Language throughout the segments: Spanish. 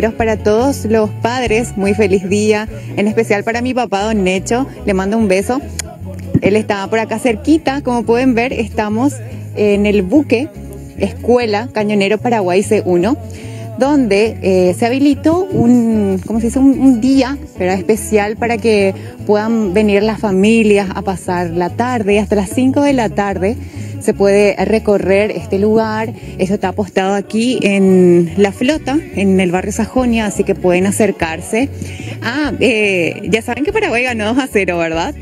compañeros, para todos los padres, muy feliz día, en especial para mi papá, don Necho, le mando un beso. Él estaba por acá cerquita, como pueden ver, estamos en el buque, escuela Cañonero Paraguay C1, donde se habilitó un día, pero especial, para que puedan venir las familias a pasar la tarde. Hasta las 5 de la tarde se puede recorrer este lugar. Esto está apostado aquí en La Flota, en el barrio Sajonia, así que pueden acercarse. Ya saben que Paraguay ganó 2-0, ¿verdad?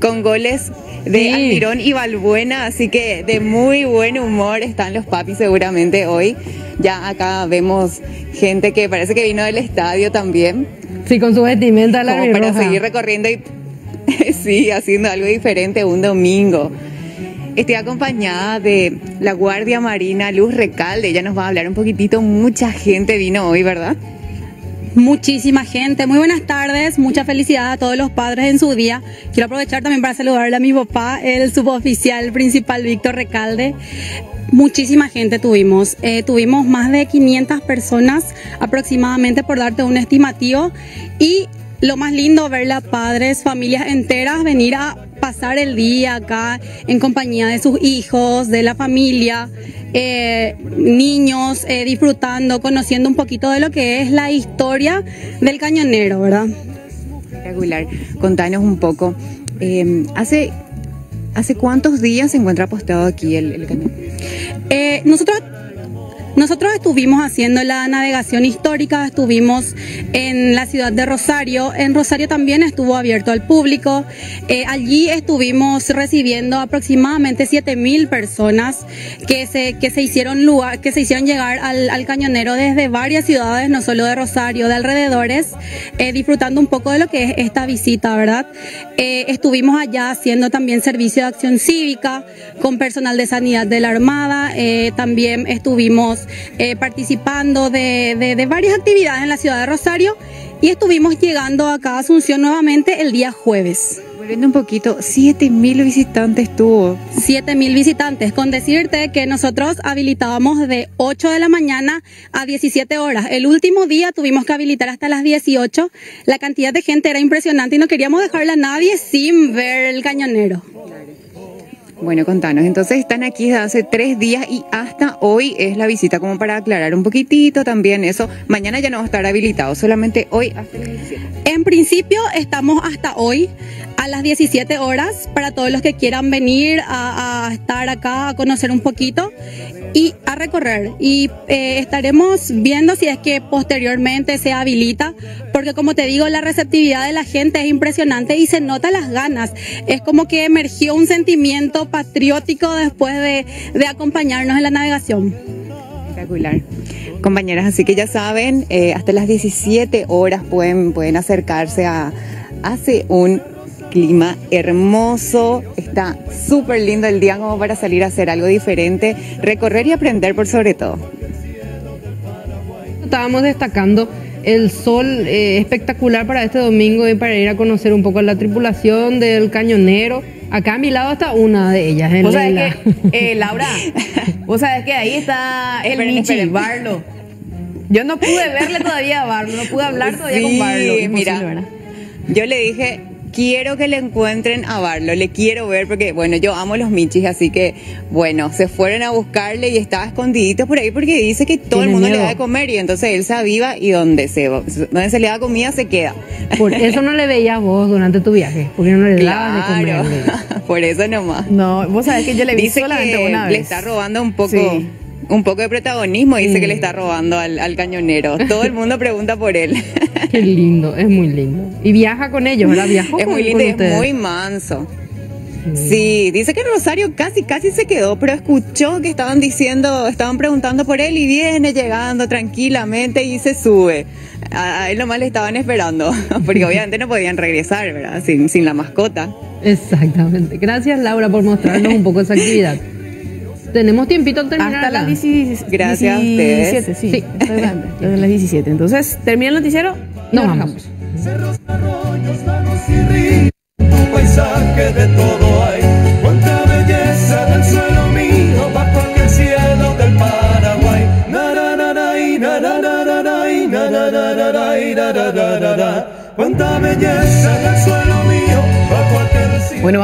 Con goles de Almirón y Balbuena, así que de muy buen humor están los papis seguramente hoy. Ya acá vemos gente que parece que vino del estadio también. Sí, con su vestimenta larga y roja. Para seguir recorriendo y sí, haciendo algo diferente un domingo. Estoy acompañada de la guardia marina Luz Recalde, ella nos va a hablar un poquitito. Mucha gente vino hoy, ¿verdad? Muchísima gente, muy buenas tardes, mucha felicidad a todos los padres en su día. Quiero aprovechar también para saludarle a mi papá, el suboficial principal Víctor Recalde. Muchísima gente tuvimos, más de 500 personas aproximadamente, por darte un estimativo. Y lo más lindo, ver a padres, familias enteras venir a pasar el día acá en compañía de sus hijos, de la familia, niños, disfrutando, conociendo un poquito de lo que es la historia del cañonero, ¿verdad? Regular, contanos un poco. ¿Hace cuántos días se encuentra apostado aquí el cañonero? Nosotros estuvimos haciendo la navegación histórica, estuvimos en la ciudad de Rosario. En Rosario también estuvo abierto al público. Allí estuvimos recibiendo aproximadamente 7.000 personas que se hicieron llegar al cañonero desde varias ciudades, no solo de Rosario, de alrededores, disfrutando un poco de lo que es esta visita, ¿verdad? Estuvimos allá haciendo también servicio de acción cívica con personal de sanidad de la Armada. También estuvimos participando de varias actividades en la ciudad de Rosario, y estuvimos llegando acá a Asunción nuevamente el día jueves. Volviendo un poquito, 7.000 visitantes tuvo. 7.000 visitantes, con decirte que nosotros habilitábamos de 8 de la mañana a 17 horas. El último día tuvimos que habilitar hasta las 18. La cantidad de gente era impresionante y no queríamos dejarla a nadie sin ver el cañonero. Bueno, contanos, entonces están aquí desde hace 3 días y hasta hoy es la visita, como para aclarar un poquitito también eso. Mañana ya no va a estar habilitado, solamente hoy hasta el 17. En principio estamos hasta hoy a las 17 horas para todos los que quieran venir a estar acá, a conocer un poquito y a recorrer. Y estaremos viendo si es que posteriormente se habilita, porque como te digo, la receptividad de la gente es impresionante y se nota las ganas. Es como que emergió un sentimiento patriótico después de acompañarnos en la navegación. Espectacular. Compañeras, así que ya saben, hasta las 17 horas pueden acercarse hace un clima hermoso, está súper lindo el día como para salir a hacer algo diferente, recorrer y aprender por sobre todo. Estábamos destacando el sol espectacular para este domingo y para ir a conocer un poco a la tripulación del cañonero. Acá a mi lado está una de ellas. ¿Vos sabés que, Laura? ¿Vos sabés que ahí está el Michi, Barlo? Yo no pude verle todavía a Barlo, no pude hablar todavía con Barlo. Mira, yo le dije, quiero que le encuentren a Barlo, le quiero ver porque, bueno, yo amo los Michis, así que, bueno, se fueron a buscarle y estaba escondidito por ahí porque dice que todo el mundo le da de comer y entonces él se aviva y donde se le da comida se queda. Por eso no le veías vos durante tu viaje, porque no le dabas de comer. Por eso nomás. No, vos sabés que yo le vi solamente una vez. Le está robando un poco... Sí. Un poco de protagonismo, dice que le está robando al cañonero. Todo el mundo pregunta por él. Qué lindo, es muy lindo. Y viaja con ellos, ¿verdad? Es muy lindo, es muy manso. Sí, dice que Rosario casi se quedó, pero escuchó que estaban preguntando por él y viene llegando tranquilamente y se sube. A él nomás le estaban esperando, porque obviamente no podían regresar, ¿verdad? Sin la mascota. Exactamente. Gracias, Laura, por mostrarnos un poco esa actividad. Tenemos tiempito al terminar. Hasta las 17. Gracias a ustedes. Sí, hasta las 17. Entonces, ¿termina el noticiero? Nos vamos. Cerros, arroyos, lagos y ríos, un paisaje de todo hay. Cuánta belleza del suelo mío bajo el cielo del Paraguay. Na na na na na na. Cuánta belleza en el suelo.